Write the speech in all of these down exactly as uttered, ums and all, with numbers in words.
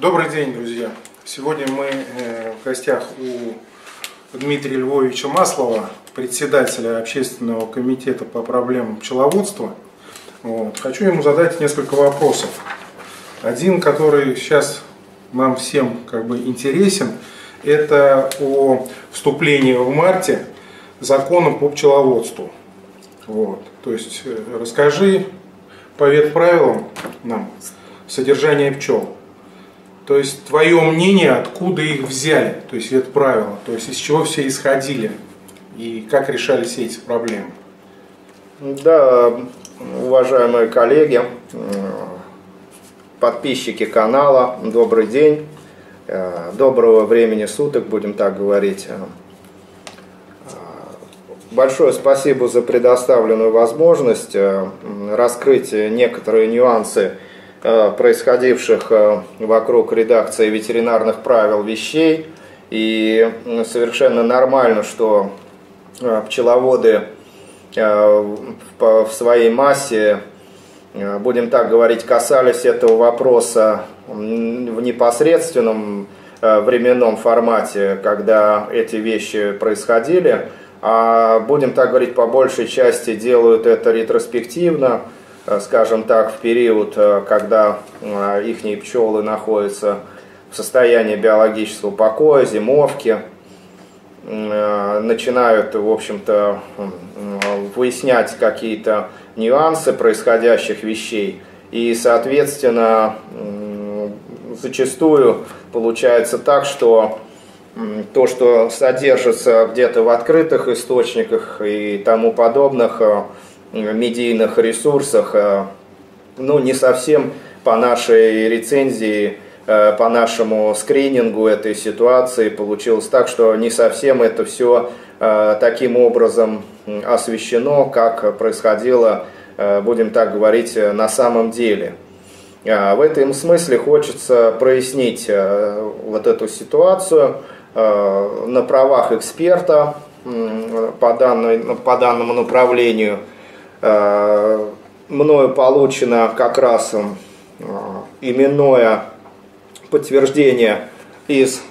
Добрый день, друзья! Сегодня мы в гостях у Дмитрия Львовича Маслова, председателя Общественного комитета по проблемам пчеловодства. Вот. Хочу ему задать несколько вопросов. Один, который сейчас нам всем как бы интересен, это о вступлении в марте закона по пчеловодству. Вот. То есть расскажи по ветправилам нам содержание пчел. То есть твое мнение, откуда их взяли, то есть это правило, то есть из чего все исходили и как решались эти проблемы. Да, уважаемые коллеги, подписчики канала, добрый день, доброго времени суток, будем так говорить. Большое спасибо за предоставленную возможность раскрыть некоторые нюансы происходивших вокруг редакции ветеринарных правил вещей. И совершенно нормально, что пчеловоды в своей массе, будем так говорить, касались этого вопроса в непосредственном временном формате, когда эти вещи происходили, а, будем так говорить, по большей части делают это ретроспективно, скажем так, в период, когда их пчелы находятся в состоянии биологического покоя, зимовки, начинают, в общем-то, выяснять какие-то нюансы происходящих вещей. И, соответственно, зачастую получается так, что то, что содержится где-то в открытых источниках и тому подобных медийных ресурсах, ну, не совсем по нашей рецензии, по нашему скринингу этой ситуации получилось так, что не совсем это все таким образом освещено, как происходило, будем так говорить, на самом деле. В этом смысле хочется прояснить вот эту ситуацию на правах эксперта по, данной, по данному направлению. Мною получено как раз именное подтверждение из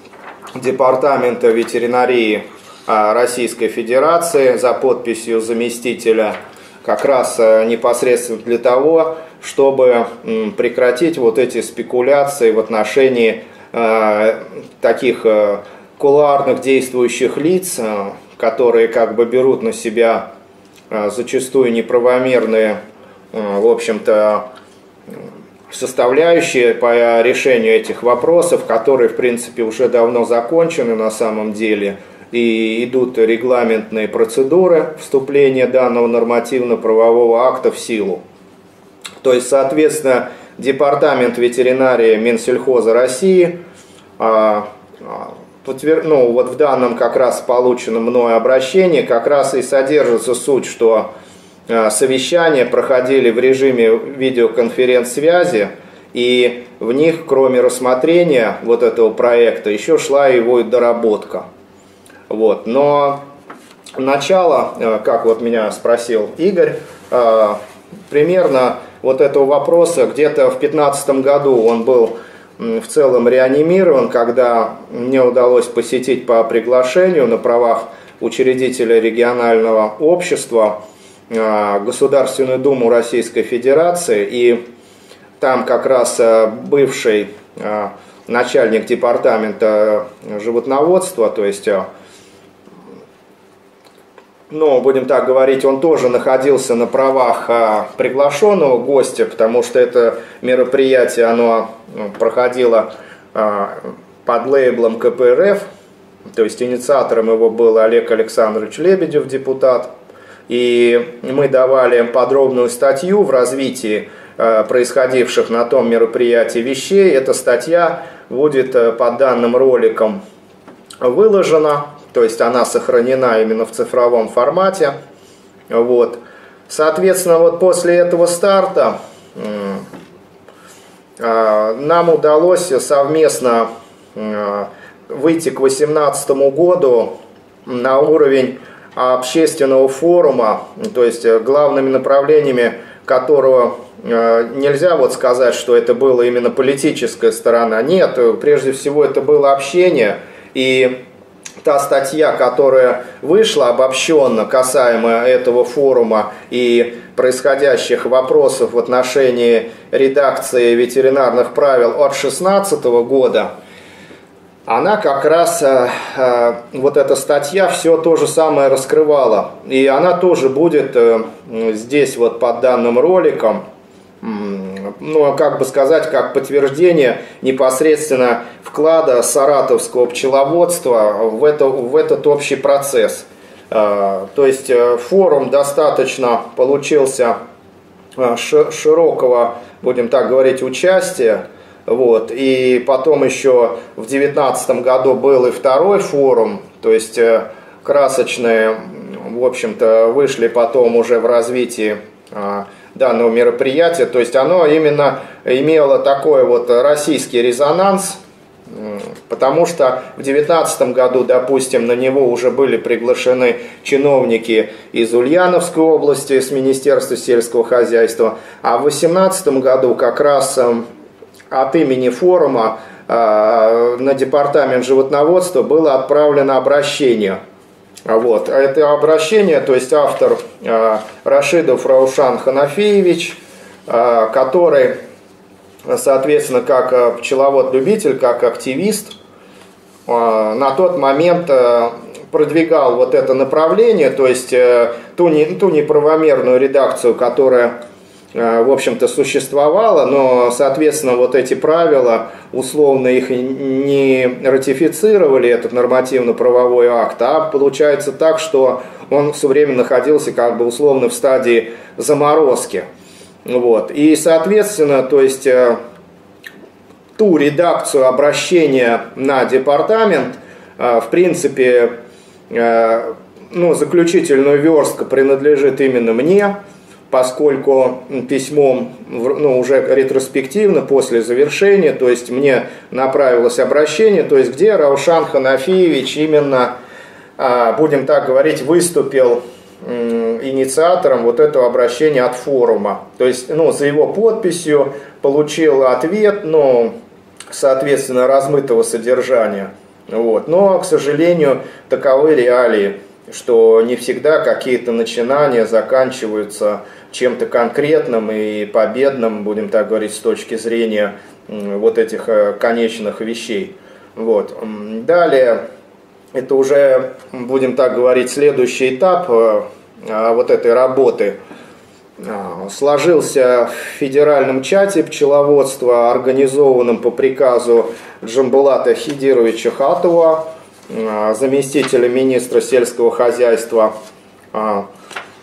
Департамента ветеринарии Российской Федерации за подписью заместителя, как раз непосредственно для того, чтобы прекратить вот эти спекуляции в отношении таких кулуарных действующих лиц, которые как бы берут на себя зачастую неправомерные, в общем-то, составляющие по решению этих вопросов, которые, в принципе, уже давно закончены на самом деле, и идут регламентные процедуры вступления данного нормативно-правового акта в силу. То есть, соответственно, Департамент ветеринарии Минсельхоза России, ну, вот в данном как раз полученном мной обращении как раз и содержится суть, что совещания проходили в режиме видеоконференц-связи, и в них, кроме рассмотрения вот этого проекта, еще шла его и доработка. Вот. Но начало, как вот меня спросил Игорь, примерно вот этого вопроса где-то в пятнадцатом году он был в целом реанимирован, когда мне удалось посетить по приглашению на правах учредителя регионального общества Государственную Думу Российской Федерации, и там как раз бывший начальник департамента животноводства, то есть, ну, будем так говорить, он тоже находился на правах приглашенного гостя, потому что это мероприятие, оно проходило под лейблом КПРФ, то есть инициатором его был Олег Александрович Лебедев, депутат, и мы давали подробную статью в развитии происходивших на том мероприятии вещей. Эта статья будет под данным роликом выложена. То есть она сохранена именно в цифровом формате. Вот. Соответственно, вот после этого старта нам удалось совместно выйти к две тысячи восемнадцатому году на уровень общественного форума. То есть главными направлениями которого нельзя вот сказать, что это была именно политическая сторона. Нет, прежде всего это было общение, и та статья, которая вышла обобщенно касаемо этого форума и происходящих вопросов в отношении редакции ветеринарных правил от шестнадцатого года, она как раз, э, вот эта статья, все то же самое раскрывала. И она тоже будет э, здесь вот под данным роликом, э, ну, как бы сказать, как подтверждение непосредственно вклада саратовского пчеловодства в, это, в этот общий процесс. Э, то есть э, форум достаточно получился э, широкого, будем так говорить, участия. Вот. И потом еще в две тысячи девятнадцатом году был и второй форум, то есть красочные, в общем-то, вышли потом уже в развитии данного мероприятия. То есть оно именно имело такой вот российский резонанс, потому что в две тысячи девятнадцатом году, допустим, на него уже были приглашены чиновники из Ульяновской области, с Министерства сельского хозяйства, а в две тысячи восемнадцатом году как раз от имени форума э, на департамент животноводства было отправлено обращение. Вот. Это обращение, то есть автор э, Рашидов Раушан Ханафиевич, э, который, соответственно, как пчеловод-любитель, как активист, э, на тот момент э, продвигал вот это направление, то есть э, ту, не, ту неправомерную редакцию, которая, в общем-то, существовало, но, соответственно, вот эти правила, условно, их не ратифицировали, этот нормативно-правовой акт, а получается так, что он все время находился, как бы, условно, в стадии заморозки. Вот. И, соответственно, то есть, ту редакцию обращения на департамент, в принципе, ну, заключительную верстку принадлежит именно мне, поскольку письмом, ну, уже ретроспективно, после завершения, то есть мне направилось обращение, то есть где Раушан Ханафиевич именно, будем так говорить, выступил инициатором вот этого обращения от форума. То есть, ну, за его подписью получил ответ, ну, соответственно, размытого содержания. Вот. Но, к сожалению, таковы реалии, что не всегда какие-то начинания заканчиваются чем-то конкретным и победным, будем так говорить, с точки зрения вот этих конечных вещей. Вот. Далее, это уже, будем так говорить, следующий этап вот этой работы. Сложился в федеральном чате пчеловодства, организованном по приказу Джамбулата Хидировича Хатуа, заместителя министра сельского хозяйства,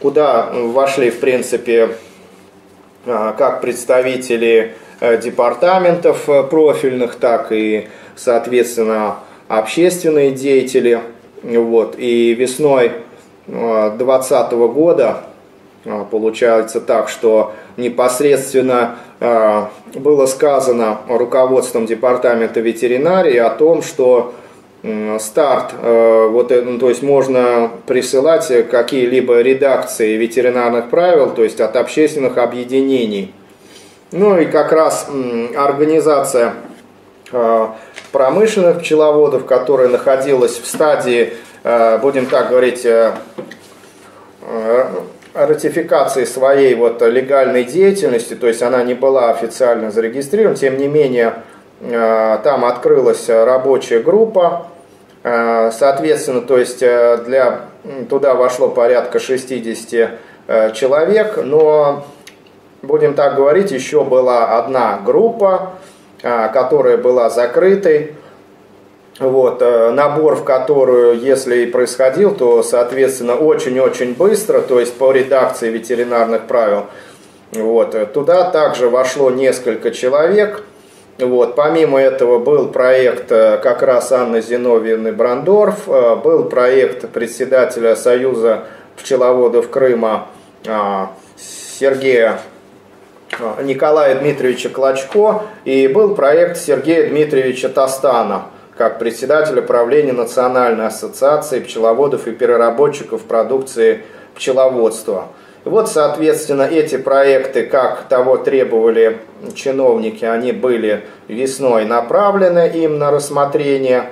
куда вошли, в принципе, как представители департаментов профильных, так и, соответственно, общественные деятели. Вот. И весной две тысячи двадцатого года получается так, что непосредственно было сказано руководством департамента ветеринарии о том, что старт, вот, то есть можно присылать какие-либо редакции ветеринарных правил, то есть от общественных объединений. Ну и как раз организация промышленных пчеловодов, которая находилась в стадии, будем так говорить, ратификации своей вот легальной деятельности, то есть она не была официально зарегистрирована, тем не менее, там открылась рабочая группа, соответственно, то есть для, туда вошло порядка шестидесяти человек, но, будем так говорить, еще была одна группа, которая была закрытой, вот, набор в которую, если и происходил, то, соответственно, очень-очень быстро, то есть по редакции ветеринарных правил, вот, туда также вошло несколько человек. Вот. Помимо этого был проект как раз Анны Зиновьевны Брандорф, был проект председателя Союза пчеловодов Крыма Сергея Николая Дмитриевича Клочко и был проект Сергея Дмитриевича Тастана как председателя правления Национальной ассоциации пчеловодов и переработчиков продукции пчеловодства. Вот, соответственно, эти проекты, как того требовали чиновники, они были весной направлены им на рассмотрение.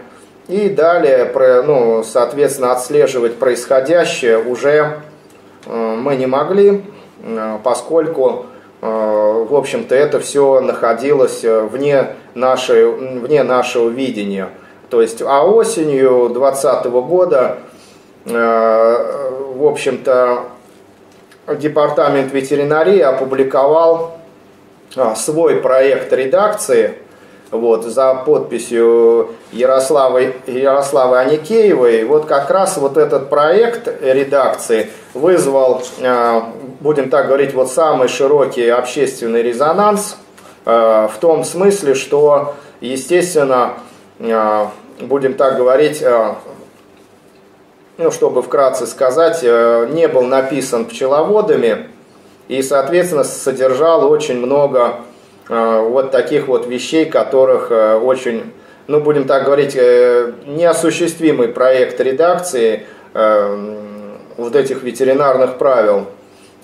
И далее, ну, соответственно, отслеживать происходящее уже мы не могли, поскольку, в общем-то, это все находилось вне, нашей, вне нашего видения. То есть, а осенью двадцатого года, в общем-то, Департамент ветеринарии опубликовал свой проект редакции, вот, за подписью Ярославы, Ярославы Аникеевой. Вот как раз вот этот проект редакции вызвал, будем так говорить, вот самый широкий общественный резонанс, в том смысле, что, естественно, будем так говорить, ну, чтобы вкратце сказать, не был написан пчеловодами и, соответственно, содержал очень много вот таких вот вещей, которых очень, ну, будем так говорить, неосуществимый проект редакции вот этих ветеринарных правил.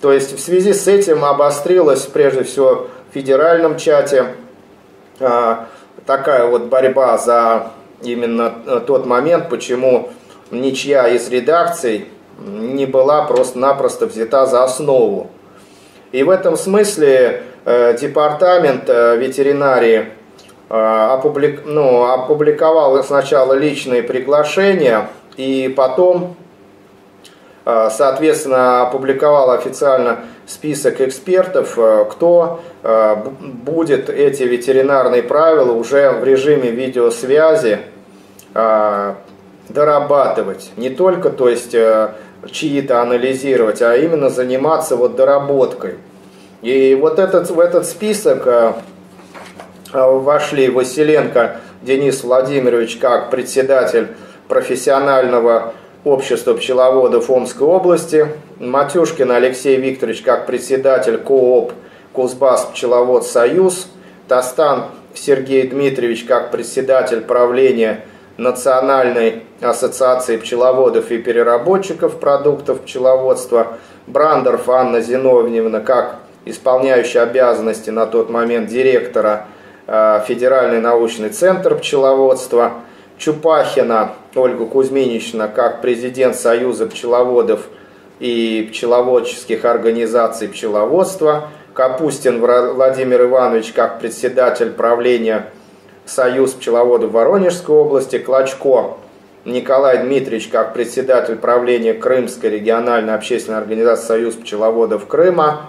То есть в связи с этим обострилась, прежде всего, в федеральном чате такая вот борьба за именно тот момент, почему ничья из редакций не была просто-напросто взята за основу. И в этом смысле э, департамент э, ветеринарии э, опублик, ну, опубликовал сначала личные приглашения и потом, э, соответственно, опубликовал официально список экспертов, э, кто э, будет эти ветеринарные правила уже в режиме видеосвязи э, дорабатывать, не только, то есть, чьи-то анализировать, а именно заниматься вот доработкой. И вот этот, в этот список вошли Василенко Денис Владимирович как председатель профессионального общества пчеловодов Омской области, Матюшкин Алексей Викторович как председатель КООП Кузбасс Пчеловод Союз, Тастан Сергей Дмитриевич как председатель правления Национальной ассоциации пчеловодов и переработчиков продуктов пчеловодства, Брандорф Анна Зиновьевна как исполняющая обязанности на тот момент директора э, Федеральный научный центр пчеловодства, Чупахина Ольга Кузьминична как президент Союза пчеловодов и пчеловодческих организаций пчеловодства, Капустин Владимир Иванович как председатель правления Союз пчеловодов Воронежской области, Клочко Николай Дмитриевич как председатель правления Крымской региональной общественной организации Союз пчеловодов Крыма,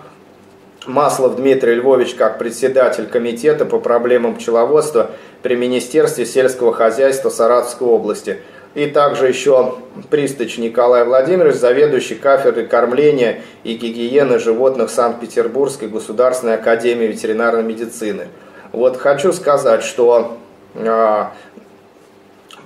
Маслов Дмитрий Львович как председатель комитета по проблемам пчеловодства при Министерстве сельского хозяйства Саратовской области, и также еще Пристыч Николай Владимирович, заведующий кафедрой кормления и гигиены животных Санкт-Петербургской государственной академии ветеринарной медицины. Вот хочу сказать, что э,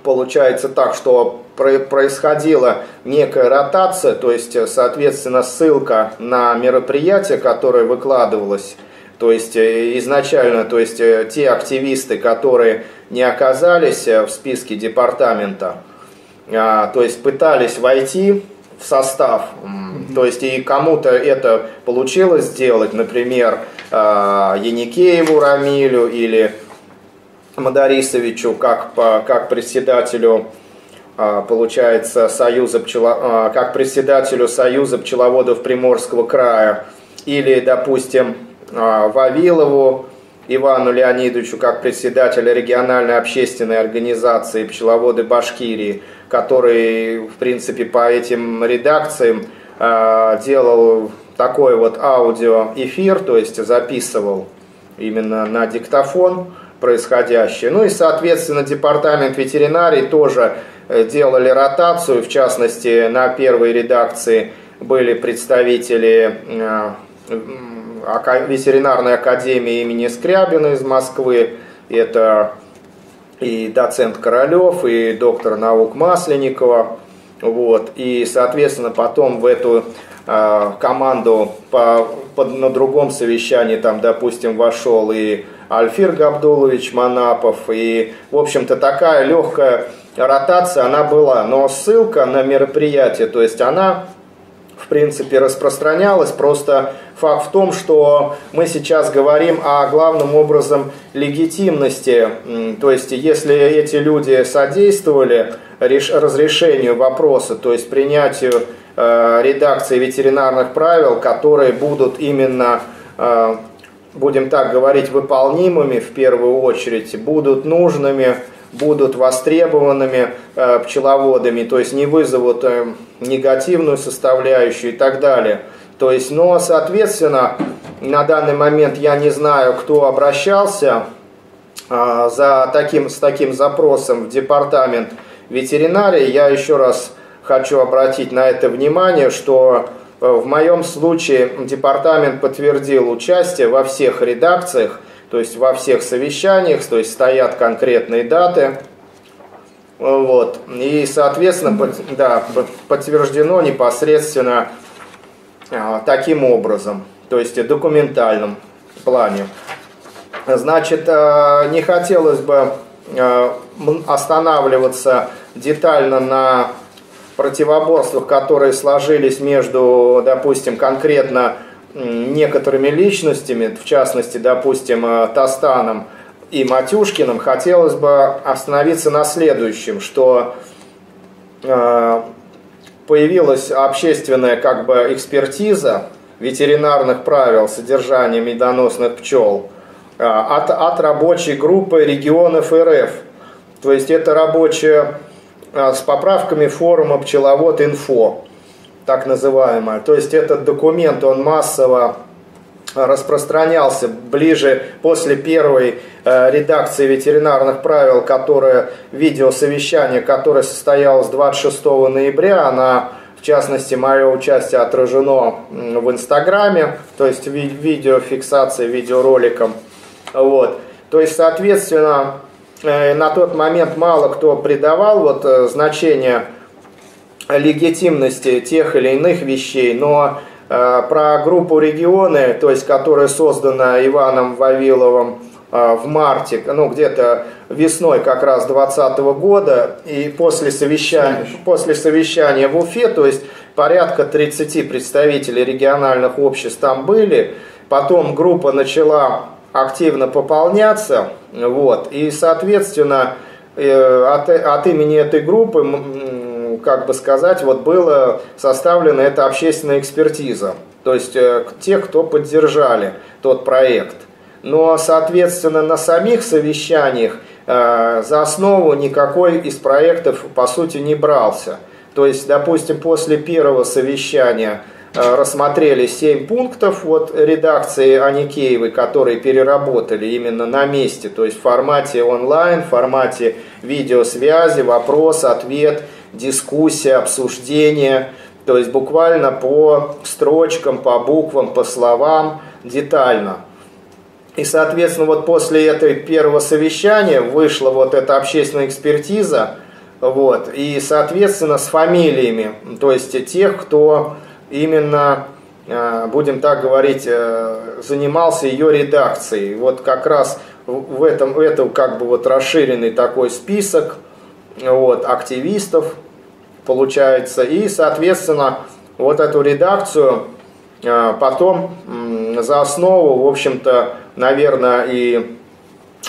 получается так, что про- происходила некая ротация, то есть, соответственно, ссылка на мероприятие, которое выкладывалось, то есть изначально, то есть те активисты, которые не оказались в списке департамента, э, то есть пытались войти в состав, то есть и кому-то это получилось сделать, например, Еникиеву Рамилю или Мадарисовичу как, как председателю, получается, союза пчело, как председателю Союза пчеловодов Приморского края, или, допустим, Вавилову Ивану Леонидовичу как председателя региональной общественной организации «Пчеловоды Башкирии», который, в принципе, по этим редакциям э, делал такой вот аудиоэфир, то есть записывал именно на диктофон происходящее. Ну и, соответственно, департамент ветеринарии тоже делали ротацию, в частности, на первой редакции были представители э, ветеринарной академии имени Скрябина из Москвы, это и доцент Королев, и доктор наук Масленникова, вот, и, соответственно, потом в эту э, команду по, по, на другом совещании, там, допустим, вошел и Альфир Габдулович Монапов, и, в общем-то, такая легкая ротация, она была, но ссылка на мероприятие, то есть она в принципе, распространялось. Просто факт в том, что мы сейчас говорим о главным образом легитимности. То есть, если эти люди содействовали разрешению вопроса, то есть принятию э, редакции ветеринарных правил, которые будут именно, э, будем так говорить, выполнимыми в первую очередь, будут нужными, будут востребованными э, пчеловодами, то есть не вызовут э, негативную составляющую и так далее. То есть, но, соответственно, на данный момент я не знаю, кто обращался э, за таким, с таким запросом в департамент ветеринарии. Я еще раз хочу обратить на это внимание, что э, в моем случае департамент подтвердил участие во всех редакциях, то есть во всех совещаниях, то есть стоят конкретные даты, вот, и, соответственно, под, да, подтверждено непосредственно э, таким образом, то есть в документальном плане. Значит, э, не хотелось бы э, останавливаться детально на противоборствах, которые сложились между, допустим, конкретно некоторыми личностями, в частности, допустим, Тастаном и Матюшкиным. Хотелось бы остановиться на следующем, что появилась общественная, как бы, экспертиза ветеринарных правил содержания медоносных пчел от, от рабочей группы регионов РФ. То есть это рабочая с поправками форума «Пчеловод.Инфо», так называемая. То есть этот документ, он массово распространялся ближе после первой э, редакции ветеринарных правил, которая, видеосовещание, которое состоялось двадцать шестого ноября, она, в частности, мое участие отражено в Инстаграме, то есть ви видеофиксация видеороликом. Вот. То есть, соответственно, э, на тот момент мало кто придавал вот, э, значение легитимности тех или иных вещей, но э, про группу регионы, то есть которая создана Иваном Вавиловым э, в марте, ну где-то весной как раз двадцатого года, и после совещания, после совещания в Уфе, то есть порядка тридцати представителей региональных обществ там были, потом группа начала активно пополняться, вот, и соответственно э, от, от имени этой группы, как бы сказать, вот была составлена эта общественная экспертиза, то есть те, кто поддержали тот проект. Но, соответственно, на самих совещаниях э, за основу никакой из проектов, по сути, не брался. То есть, допустим, после первого совещания э, рассмотрели семь пунктов вот, редакции Аникеевой, которые переработали именно на месте, то есть в формате онлайн, в формате видеосвязи, вопрос-ответ, дискуссия, обсуждение, то есть буквально по строчкам, по буквам, по словам, детально. И, соответственно, вот после этого первого совещания вышла вот эта общественная экспертиза, вот, и, соответственно, с фамилиями, то есть тех, кто именно, будем так говорить, занимался ее редакцией. Вот как раз в этом, в этом как бы вот расширенный такой список, вот, активистов, получается, и, соответственно, вот эту редакцию э, потом э, за основу, в общем-то, наверное, и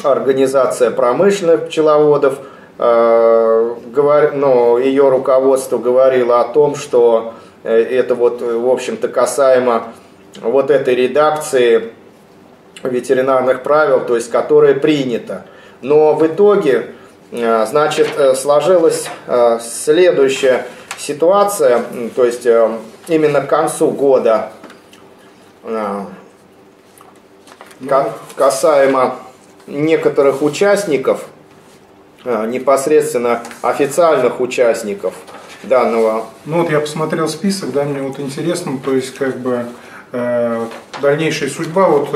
организация промышленных пчеловодов, э, говор, ну, ее руководство говорило о том, что это вот, в общем-то, касаемо вот этой редакции ветеринарных правил, то есть, которая принята. Но в итоге, значит, сложилась следующая ситуация, то есть именно к концу года, касаемо некоторых участников, непосредственно официальных участников данного. Ну вот я посмотрел список, да, мне вот интересно, то есть как бы дальнейшая судьба, вот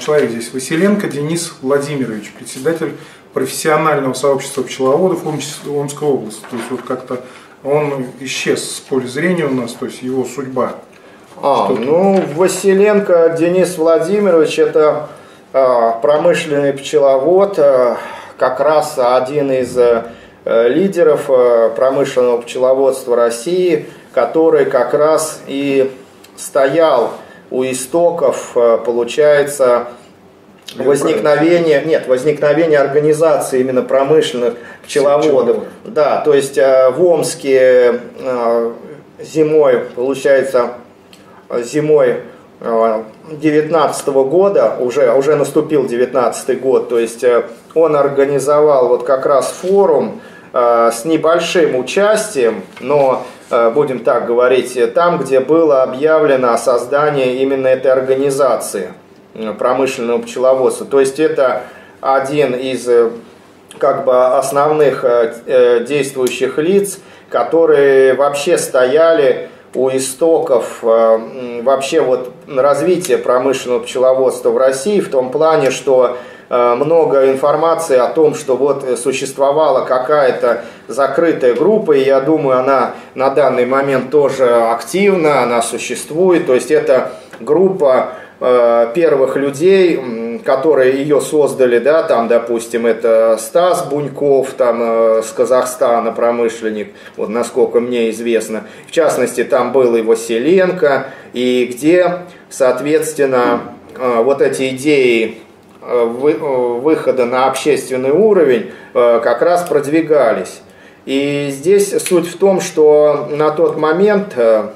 человек здесь, Василенко Денис Владимирович, председатель профессионального сообщества пчеловодов Омской области. То есть вот как-то он исчез с поля зрения у нас, то есть его судьба. А, ну, Василенко Денис Владимирович — это э, промышленный пчеловод, э, как раз один из э, лидеров э, промышленного пчеловодства России, который как раз и стоял у истоков, получается, возникновение, нет, возникновение организации именно промышленных пчеловодов. Да, то есть в Омске зимой, получается, зимой девятнадцатого года, уже, уже наступил девятнадцатый год, то есть он организовал вот как раз форум с небольшим участием, но, будем так говорить, там, где было объявлено о создании именно этой организации промышленного пчеловодства. То есть это один из как бы основных действующих лиц, которые вообще стояли у истоков вообще вот развития промышленного пчеловодства в России, в том плане, что много информации о том, что вот существовала какая-то закрытая группа, и я думаю, она на данный момент тоже активна, она существует, то есть это группа первых людей, которые ее создали, да, там, допустим, это Стас Буньков, там, э, с Казахстана промышленник, вот, насколько мне известно. В частности, там был и Василенко, и где, соответственно, э, вот эти идеи э, вы, э, выхода на общественный уровень э, как раз продвигались. И здесь суть в том, что на тот момент, э,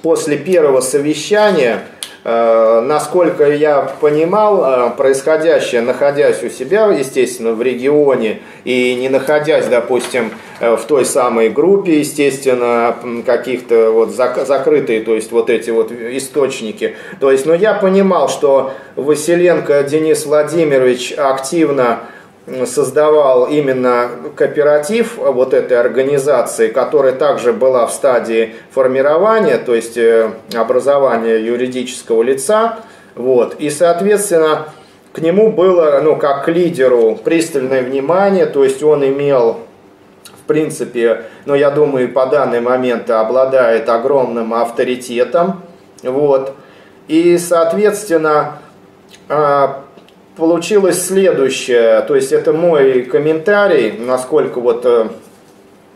после первого совещания, насколько я понимал, происходящее, находясь у себя, естественно, в регионе и не находясь, допустим, в той самой группе, естественно, каких-то вот закрытые, то есть вот эти вот источники. То есть, но я понимал, что Василенко Денис Владимирович активно создавал именно кооператив вот этой организации, которая также была в стадии формирования, то есть образования юридического лица. Вот. И, соответственно, к нему было, ну, как к лидеру, пристальное внимание, то есть он имел, в принципе, ну, я думаю, по данный момент обладает огромным авторитетом. Вот. И, соответственно, получилось следующее, то есть это мой комментарий, насколько вот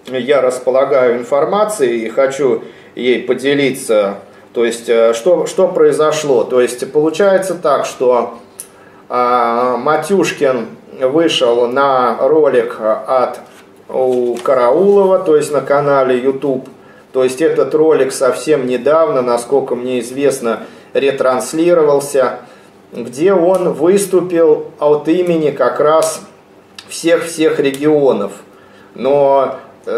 я располагаю информацией и хочу ей поделиться, то есть что, что произошло. То есть получается так, что а, Матюшкин вышел на ролик от у Караулова, то есть на канале YouTube, то есть этот ролик совсем недавно, насколько мне известно, ретранслировался, где он выступил от имени как раз всех-всех регионов. Но,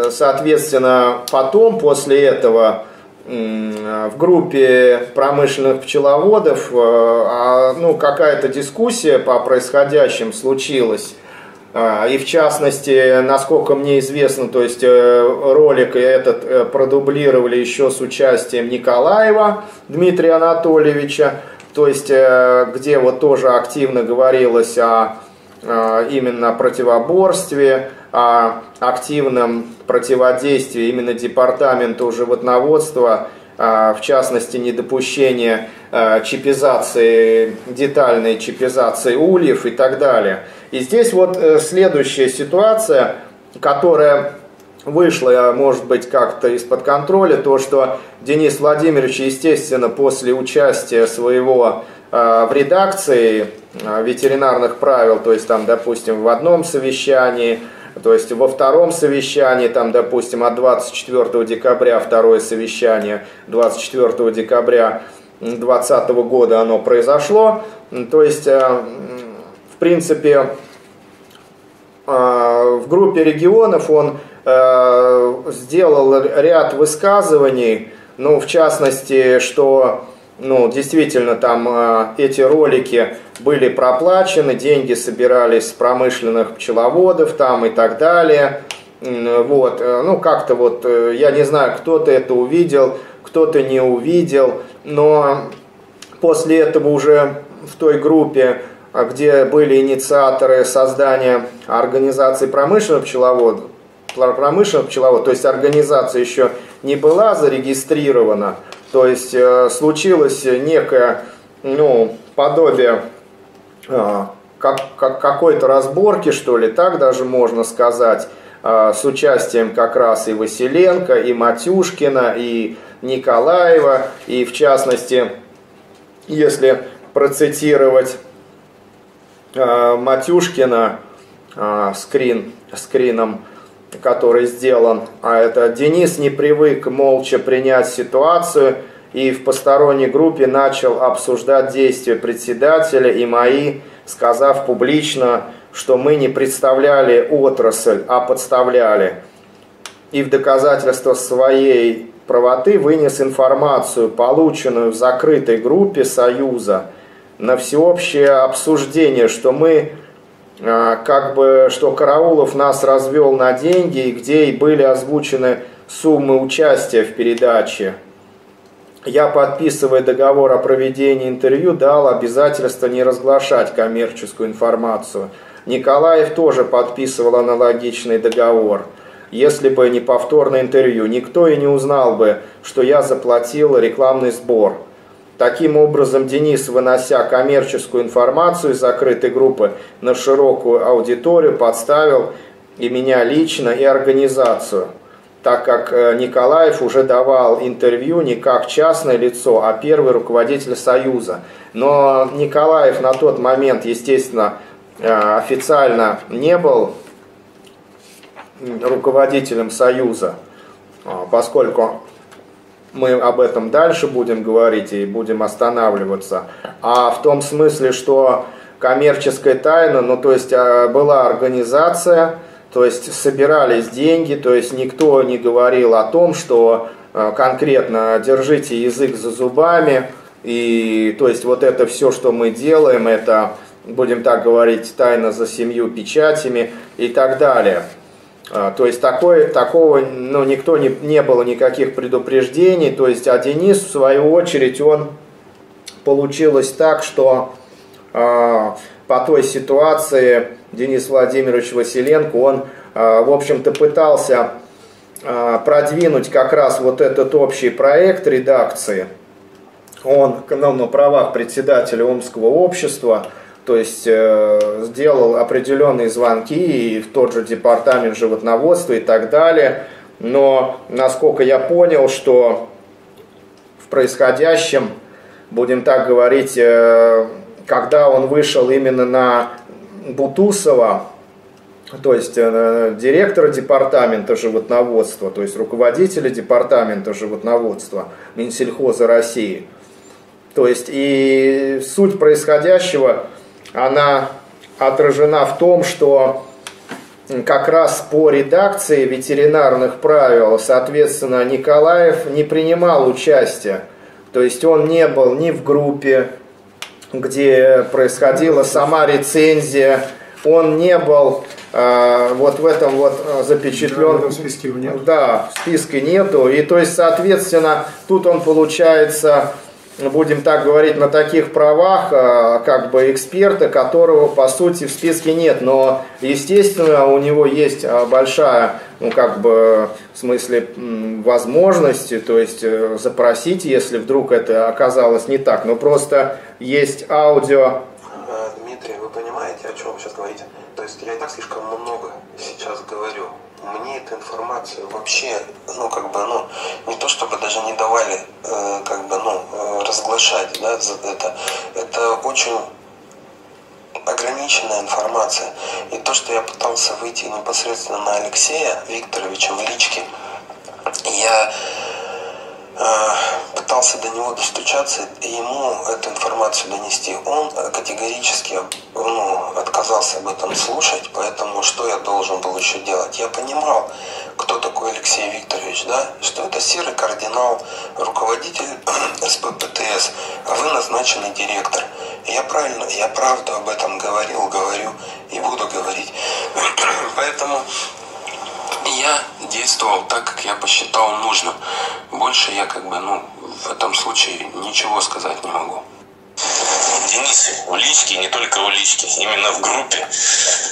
соответственно, потом, после этого, в группе промышленных пчеловодов, ну, какая-то дискуссия по происходящим случилась. И, в частности, насколько мне известно, то есть ролик этот продублировали еще с участием Николаева Дмитрия Анатольевича, то есть где вот тоже активно говорилось о именно противоборстве, о активном противодействии именно департаменту животноводства, в частности недопущение чипизации, детальной чипизации ульев и так далее. И здесь вот следующая ситуация, которая вышла, может быть, как-то из-под контроля, то, что Денис Владимирович, естественно, после участия своего э, в редакции э, ветеринарных правил, то есть там, допустим, в одном совещании, то есть во втором совещании, там, допустим, от двадцать четвёртого декабря, второе совещание двадцать четвёртого декабря две тысячи двадцатого года оно произошло, то есть, э, в принципе, э, в группе регионов он сделал ряд высказываний, ну, в частности, что, ну, действительно там эти ролики были проплачены, деньги собирались с промышленных пчеловодов там и так далее. Вот, ну, как-то вот, я не знаю, кто-то это увидел, кто-то не увидел, но после этого уже в той группе, где были инициаторы создания организации промышленных пчеловодов, промышленного пчеловода, то есть организация еще не была зарегистрирована, то есть э, случилось некое, ну, подобие э, как, как, какой-то разборки, что ли, так даже можно сказать, с участием как раз и Василенко, и Матюшкина, и Николаева, и в частности, если процитировать Матюшкина скрин, скрином, который сделан, а это Денис не привык молча принять ситуацию и в посторонней группе начал обсуждать действия председателя и мои, сказав публично, что мы не представляли отрасль, а подставляли. И в доказательство своей правоты вынес информацию, полученную в закрытой группе Союза, на всеобщее обсуждение, что мы как бы, что Караулов нас развел на деньги, и где и были озвучены суммы участия в передаче. Я, подписывая договор о проведении интервью, дал обязательство не разглашать коммерческую информацию. Николаев тоже подписывал аналогичный договор. Если бы не повторное интервью, никто и не узнал бы, что я заплатил рекламный сбор. Таким образом, Денис, вынося коммерческую информацию из закрытой группы на широкую аудиторию, подставил и меня лично, и организацию, так как Николаев уже давал интервью не как частное лицо, а первый руководитель Союза. Но Николаев на тот момент, естественно, официально не был руководителем Союза, поскольку мы об этом дальше будем говорить и будем останавливаться. А в том смысле, что коммерческая тайна, ну то есть была организация, то есть собирались деньги, то есть никто не говорил о том, что конкретно держите язык за зубами, и то есть вот это все, что мы делаем, это, будем так говорить, тайна за семью печатями и так далее. То есть такое, такого, ну, никто не, не было никаких предупреждений, то есть, а Денис, в свою очередь, он получилось так, что э, по той ситуации Денис Владимирович Василенко, он, э, в общем-то, пытался э, продвинуть как раз вот этот общий проект редакции, он ну, на правах председателя Омского общества, то есть э, сделал определенные звонки и в тот же департамент животноводства и так далее. Но, насколько я понял, что в происходящем, будем так говорить, э, когда он вышел именно на Бутусова, то есть э, директора департамента животноводства, то есть руководителя департамента животноводства Минсельхоза России, то есть и суть происходящего, она отражена в том, что как раз по редакции ветеринарных правил, соответственно, Николаев не принимал участия. То есть он не был ни в группе, где происходила сама рецензия, он не был э, вот в этом вот запечатлен. Да, в этом списке его нет. Да, в списке нету. И то есть, соответственно, тут он получается, будем так говорить, на таких правах, как бы эксперта, которого, по сути, в списке нет. Но, естественно, у него есть большая, ну, как бы, в смысле, возможность, то есть, запросить, если вдруг это оказалось не так. Но просто есть аудио. Дмитрий, вы понимаете, о чем вы сейчас говорите? То есть, я и так слишком много сейчас говорю. Мне эту информацию вообще, ну, как бы, ну, не то чтобы даже не давали, э, как бы, ну, э, разглашать, да, это, это очень ограниченная информация. И то, что я пытался выйти непосредственно на Алексея Викторовича в личке, я э, пытался до него достучаться и ему эту информацию донести. Он категорически, ну, отказался об этом слушать, поэтому что я должен был еще делать? Я понимал, кто такой Алексей Викторович, да, что это серый кардинал, руководитель СППТС, а вы назначенный директор. Я правильно, я правду об этом говорил, говорю и буду говорить. Поэтому я действовал так, как я посчитал нужным. Больше я, как бы, ну, в этом случае ничего сказать не могу. Денис, у лички, не только у лички, именно в группе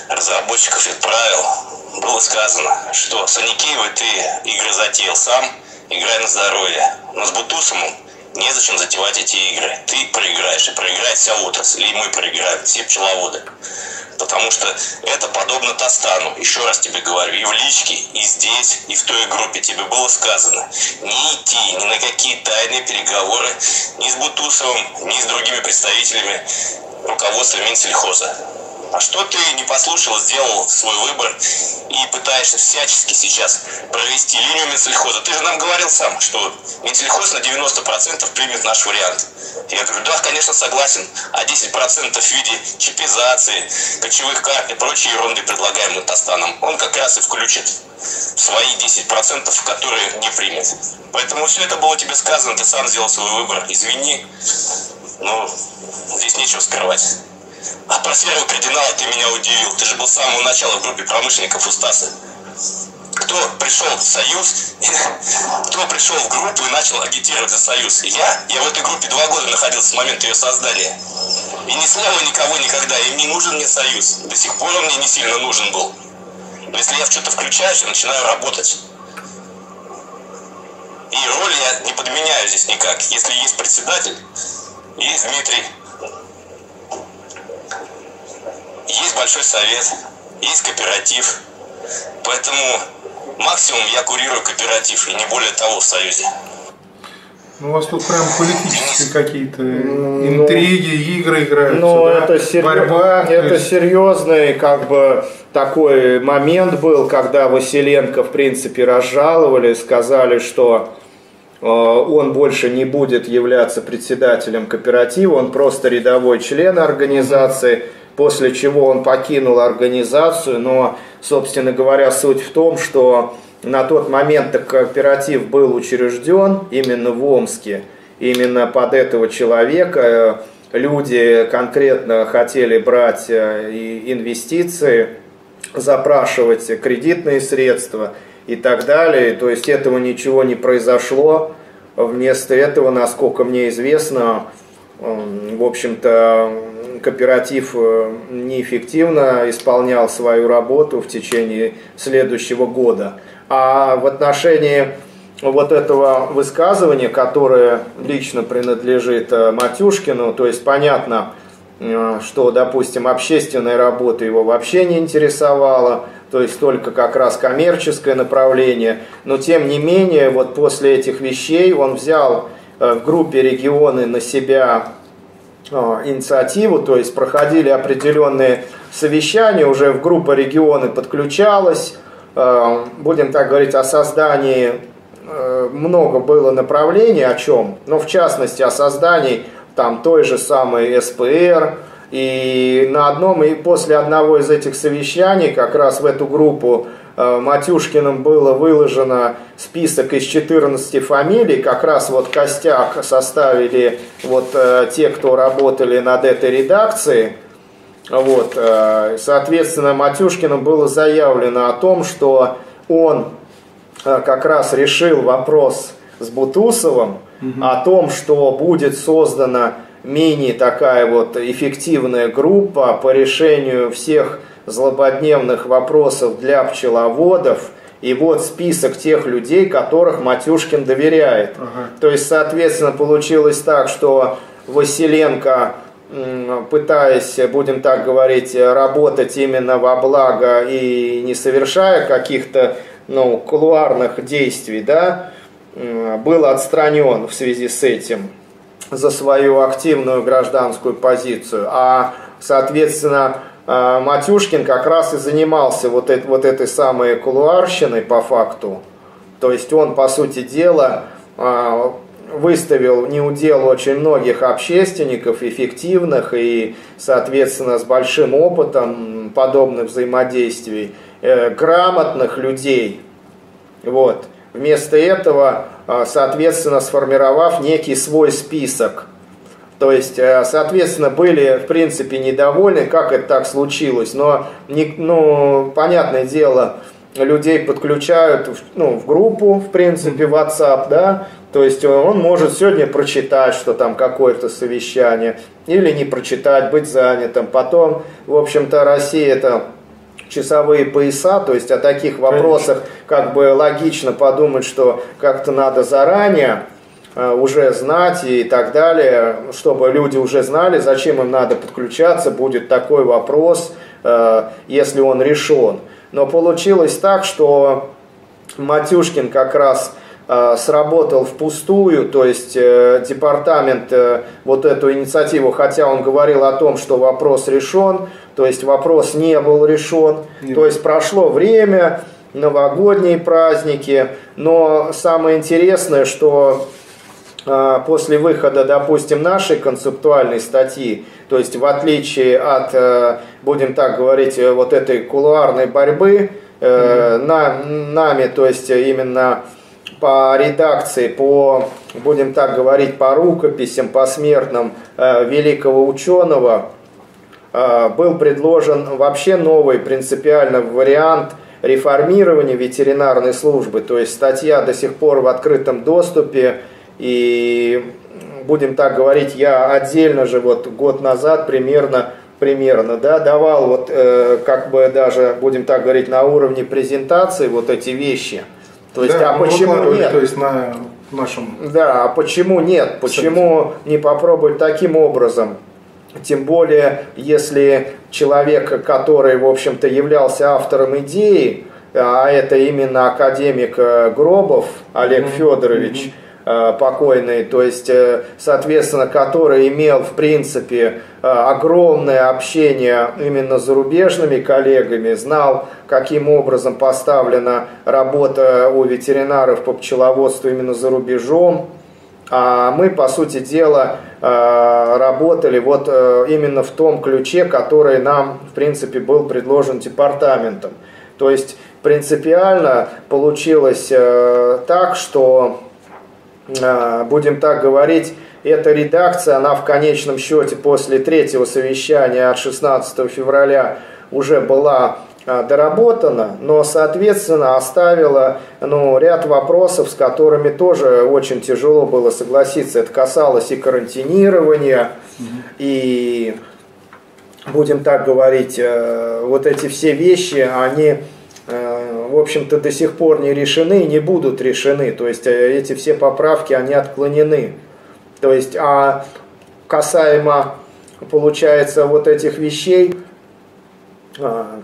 разработчиков и правил было сказано, что с Аникеевой ты игры затеял сам, играй на здоровье, но с Бутусовым Незачем затевать эти игры. Ты проиграешь, и проиграет вся отрасль, и мы проиграем, все пчеловоды. Потому что это подобно Тастану. Еще раз тебе говорю, и в личке, и здесь, и в той группе тебе было сказано не идти ни на какие тайные переговоры ни с Бутусовым, ни с другими представителями руководства Минсельхоза. А что ты не послушал, сделал свой выбор и пытаешься всячески сейчас провести линию Минсельхоза? Ты же нам говорил сам, что Минсельхоз на девяносто процентов примет наш вариант. Я говорю, да, конечно, согласен, а десять процентов в виде чипизации, кочевых карт и прочей ерунды, предлагаемой Тастаном, он как раз и включит в свои десять процентов, которые не примет. Поэтому все это было тебе сказано, ты сам сделал свой выбор, извини, но здесь нечего скрывать. А про серого кардинала ты меня удивил. Ты же был с самого начала в группе промышленников у Стаса. Кто пришел в Союз, кто пришел в группу и начал агитировать за Союз? Я? Я в этой группе два года находился с момента ее создания. И ни слова никого никогда. И не нужен мне Союз. До сих пор он мне не сильно нужен был. Но если я в что-то включаюсь, я начинаю работать. И роли я не подменяю здесь никак. Если есть председатель, есть Дмитрий. Есть большой совет, есть кооператив. Поэтому максимум я курирую кооператив, и не более того в Союзе. Ну, у вас тут прям политические какие-то интриги, игры играются, ну, да? это серьез... борьба. Это есть... серьезный как бы такой момент был, когда Василенко в принципе разжаловали, сказали, что он больше не будет являться председателем кооператива, он просто рядовой член организации. После чего он покинул организацию, но, собственно говоря, суть в том, что на тот момент кооператив был учрежден именно в Омске, именно под этого человека. Люди конкретно хотели брать инвестиции, запрашивать кредитные средства и так далее. То есть этого ничего не произошло. Вместо этого, насколько мне известно, в общем-то, кооператив неэффективно исполнял свою работу в течение следующего года. А в отношении вот этого высказывания, которое лично принадлежит Матюшкину, то есть понятно, что, допустим, общественная работа его вообще не интересовала, то есть только как раз коммерческое направление, но тем не менее, вот после этих вещей он взял в группе регионы на себя инициативу, то есть проходили определенные совещания, уже в группу регионы подключалась, будем так говорить, о создании много было направлений, о чем, но в частности о создании там той же самой СПР, и на одном и после одного из этих совещаний как раз в эту группу Матюшкиным было выложено список из четырнадцати фамилий, как раз вот костяк составили вот те, кто работали над этой редакцией. Вот, соответственно, Матюшкиным было заявлено о том, что он как раз решил вопрос с Бутусовым, угу, о том, что будет создана мини такая вот эффективная группа по решению всех злободневных вопросов для пчеловодов, и вот список тех людей, которых Матюшкин доверяет. Ага. То есть, соответственно, получилось так, что Василенко, пытаясь, будем так говорить, работать именно во благо и не совершая каких-то, ну, кулуарных действий, да, был отстранен в связи с этим за свою активную гражданскую позицию. А, соответственно, Матюшкин как раз и занимался вот, это, вот этой самой кулуарщиной по факту. То есть он, по сути дела, выставил неудел очень многих общественников, эффективных и, соответственно, с большим опытом подобных взаимодействий, грамотных людей. Вот. Вместо этого, соответственно, сформировав некий свой список. То есть, соответственно, были, в принципе, недовольны, как это так случилось. Но, ну, понятное дело, людей подключают в, ну, в группу, в принципе, в WhatsApp, да. То есть, он может сегодня прочитать, что там какое-то совещание, или не прочитать, быть занятым. Потом, в общем-то, Россия – это часовые пояса, то есть, о таких вопросах, как бы, логично подумать, что как-то надо заранее уже знать и так далее, чтобы люди уже знали, зачем им надо подключаться, будет такой вопрос, если он решен. Но получилось так, что Матюшкин как раз сработал впустую, то есть департамент вот эту инициативу, хотя он говорил о том, что вопрос решен, то есть вопрос не был решен, Нет. то есть прошло время, новогодние праздники, но самое интересное, что после выхода, допустим, нашей концептуальной статьи, то есть в отличие от, будем так говорить, вот этой кулуарной борьбы mm-hmm. на, нами, то есть именно по редакции, по, будем так говорить, по рукописям, по смертным великого ученого, был предложен вообще новый принципиально вариант реформирования ветеринарной службы, то есть статья до сих пор в открытом доступе, и, будем так говорить, я отдельно же вот год назад примерно, примерно да, давал вот э, как бы даже, будем так говорить, на уровне презентации вот эти вещи. То есть, да, а почему нет? То есть на нашем... Да, а почему нет? Почему не попробовать таким образом? Тем более, если человек, который, в общем-то, являлся автором идеи, а это именно академик Гробов Олег mm-hmm. Федорович, покойный, то есть, соответственно, который имел, в принципе, огромное общение именно с зарубежными коллегами, знал, каким образом поставлена работа у ветеринаров по пчеловодству именно за рубежом. А мы, по сути дела, работали вот именно в том ключе, который нам, в принципе, был предложен департаментом. То есть, принципиально получилось так, что... будем так говорить, эта редакция, она в конечном счете после третьего совещания от шестнадцатого февраля уже была доработана, но, соответственно, оставила ну, ряд вопросов, с которыми тоже очень тяжело было согласиться. Это касалось и карантинирования, и, будем так говорить, вот эти все вещи, они... в общем-то, до сих пор не решены и не будут решены. То есть, эти все поправки, они отклонены. То есть, а касаемо, получается, вот этих вещей,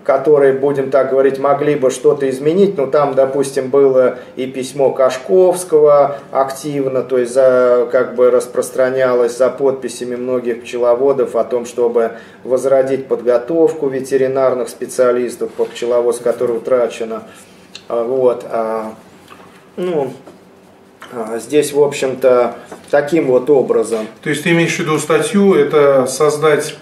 которые, будем так говорить, могли бы что-то изменить, но там, допустим, было и письмо Кашковского активно, то есть, за, как бы распространялось за подписями многих пчеловодов о том, чтобы возродить подготовку ветеринарных специалистов по пчеловодству, которая утрачена. Вот. Ну, здесь, в общем-то, таким вот образом. То есть, ты имеешь в виду статью, это создать...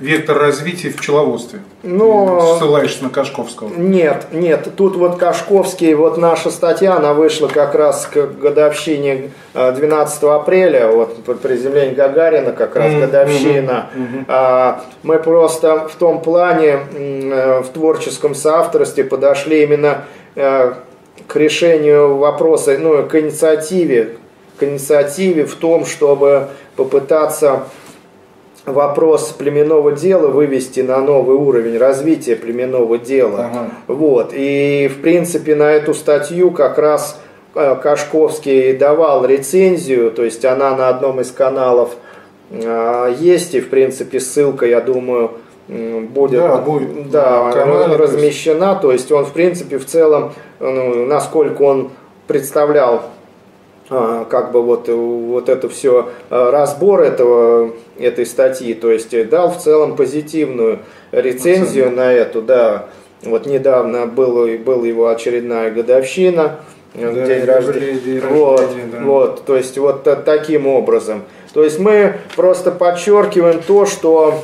вектор развития в пчеловодстве. Но... ссылаешься на Кашковского. Нет, нет. Тут вот Кашковский, вот наша статья, она вышла как раз к годовщине двенадцатого апреля, вот под приземление Гагарина как раз mm-hmm. годовщина. Mm-hmm. Мы просто в том плане, в творческом соавторстве подошли именно к решению вопроса, ну, к инициативе, к инициативе в том, чтобы попытаться... вопрос племенного дела вывести на новый уровень развития племенного дела. Ага. Вот. И, в принципе, на эту статью как раз Кашковский давал рецензию, то есть она на одном из каналов есть, и, в принципе, ссылка, я думаю, будет, да, будет да, канал, размещена. То есть он, в принципе, в целом, ну, насколько он представлял как бы вот, вот это все, разбор этого, этой статьи, то есть дал в целом позитивную рецензию Абсолютно. На эту, да, вот недавно была был его очередная годовщина, да, день рождения, вот, да. вот, то есть вот таким образом, то есть мы просто подчеркиваем то, что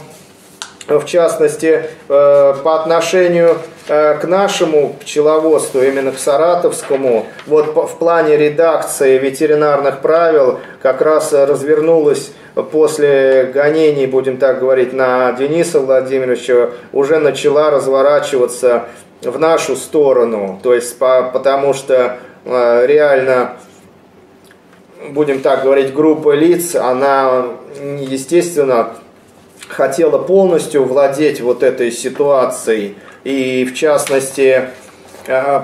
в частности по отношению к нашему пчеловодству, именно к саратовскому, вот в плане редакции ветеринарных правил как раз развернулась после гонений, будем так говорить, на Дениса Владимировича, уже начала разворачиваться в нашу сторону, то есть потому что реально, будем так говорить, группа лиц, она естественно хотела полностью владеть вот этой ситуацией. И в частности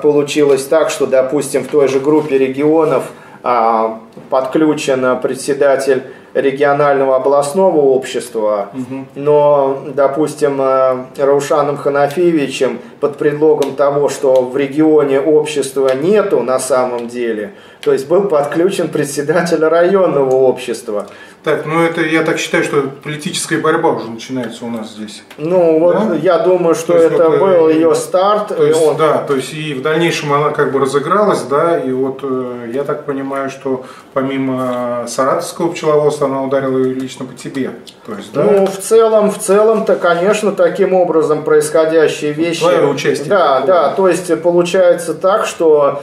получилось так, что, допустим, в той же группе регионов подключен председатель регионального областного общества, угу. но, допустим, Раушаном Ханафиевичем под предлогом того, что в регионе общества нету на самом деле, то есть был подключен председатель районного общества. Так, ну это, я так считаю, что политическая борьба уже начинается у нас здесь. Ну вот, да? Я думаю, что это, это был ее старт. То есть, он... Да, то есть и в дальнейшем она как бы разыгралась, да, и вот я так понимаю, что помимо саратовского пчеловодства она ударила и лично по тебе. То есть, да? Ну в целом, в целом-то, конечно, таким образом происходящие вещи. Твое участие. Да, такого. Да, то есть получается так, что...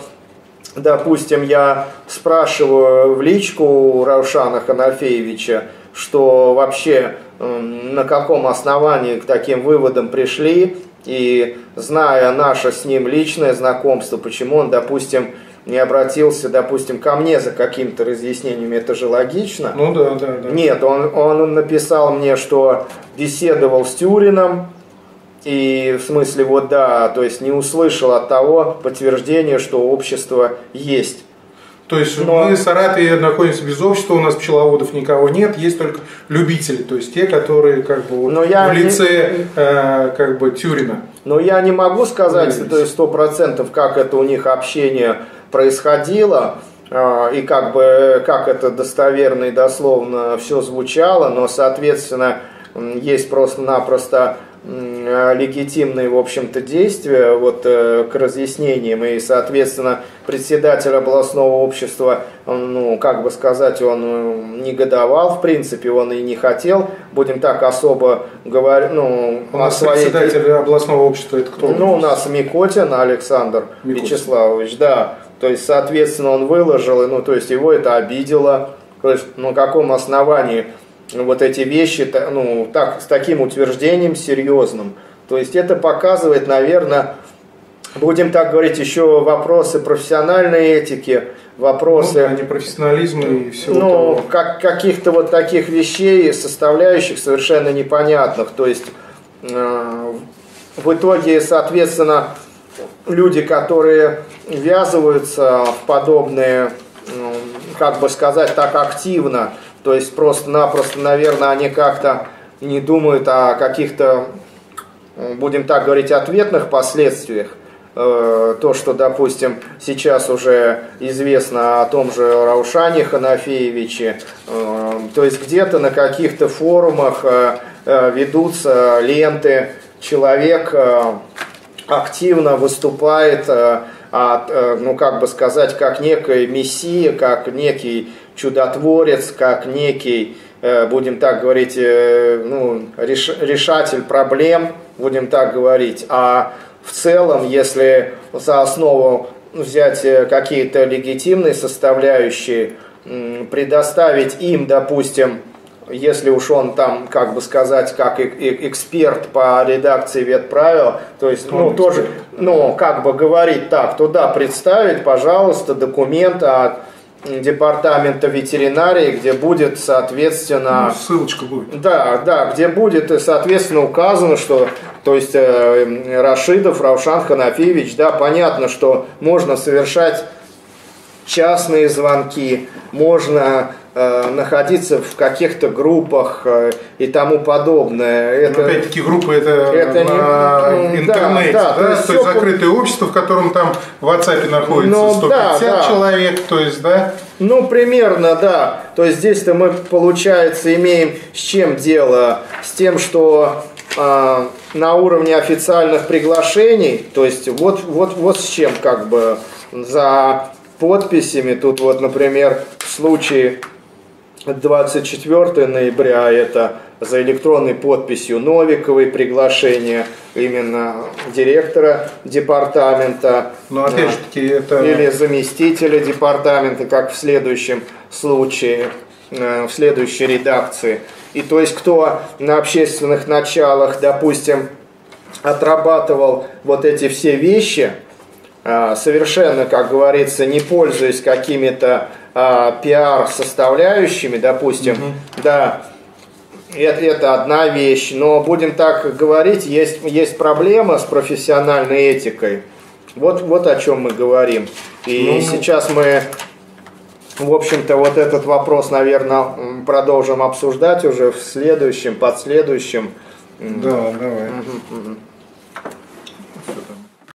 Допустим, я спрашиваю в личку Раушана Ханафеевича, что вообще на каком основании к таким выводам пришли, и зная наше с ним личное знакомство, почему он, допустим, не обратился, допустим, ко мне за каким-то разъяснением, это же логично. Ну да, да, да. Нет, он, он написал мне, что беседовал с Тюрином. И в смысле, вот да, то есть не услышал от того подтверждения, что общество есть. То есть но... мы в Саратове находимся без общества, у нас пчеловодов никого нет, есть только любители, то есть те, которые как бы вот я... в лице э, как бы Тюрина. Но я не могу сказать сто процентов, как это у них общение происходило, э, и как бы как это достоверно и дословно все звучало, но, соответственно, есть просто-напросто... легитимные, в общем-то, действия вот, э, к разъяснениям, и, соответственно, председатель областного общества, он, ну, как бы сказать, он негодовал, в принципе, он и не хотел, будем так особо говорить, ну, у нас своей... председатель областного общества, это кто? Ну, у нас Микотин Александр Микотин. Вячеславович, да, то есть, соответственно, он выложил, ну, то есть, его это обидело, то есть, на каком основании... Вот эти вещи, ну, так, с таким утверждением серьезным. То есть это показывает, наверное, будем так говорить, еще вопросы профессиональной этики, вопросы... Ну, непрофессионализма и всего ну, того. Как, каких-то вот таких вещей, составляющих совершенно непонятных. То есть э, в итоге, соответственно, люди, которые ввязываются в подобные, ну, как бы сказать, так активно, то есть просто-напросто, наверное, они как-то не думают о каких-то, будем так говорить, ответных последствиях. То, что, допустим, сейчас уже известно о том же Раушане Ханафеевиче. То есть где-то на каких-то форумах ведутся ленты, человек активно выступает, ну как бы сказать, как некая мессия, как некий... чудотворец, как некий, будем так говорить, ну, решатель проблем, будем так говорить. А в целом, если за основу взять какие-то легитимные составляющие, предоставить им, допустим, если уж он там, как бы сказать, как эксперт по редакции ветправил, то есть, ну, тоже, ну, как бы говорить так, туда представить, пожалуйста, документ от Департамента ветеринарии, где будет, соответственно... Ну, ссылочка будет. Да, да, где будет, соответственно, указано, что... То есть, э, Рашидов, Раушан Ханафиевич, да, понятно, что можно совершать частные звонки, можно э, находиться в каких-то группах э, и тому подобное. Это, опять-таки, группы это, это на не, интернете, да, да, да, то есть, то есть закрытое общество, в котором там в WhatsApp находится ну, сто пятьдесят да, да. человек, то есть, да? Ну, примерно, да. То есть здесь-то мы, получается, имеем с чем дело? С тем, что э, на уровне официальных приглашений, то есть вот, вот, вот с чем как бы за... подписями. Тут вот, например, в случае двадцать четвёртого ноября это за электронной подписью Новиковой приглашение именно директора департамента. Но, опять же таки, это... или заместителя департамента, как в следующем случае, в следующей редакции. И то есть кто на общественных началах, допустим, отрабатывал вот эти все вещи, совершенно, как говорится, не пользуясь какими-то а, пиар-составляющими, допустим, mm-hmm. да, это, это одна вещь, но будем так говорить, есть, есть проблема с профессиональной этикой, вот, вот о чем мы говорим, и mm-hmm. сейчас мы В общем-то, вот этот вопрос, наверное, продолжим обсуждать уже в следующем, под следующим. Да, давай. Угу, угу.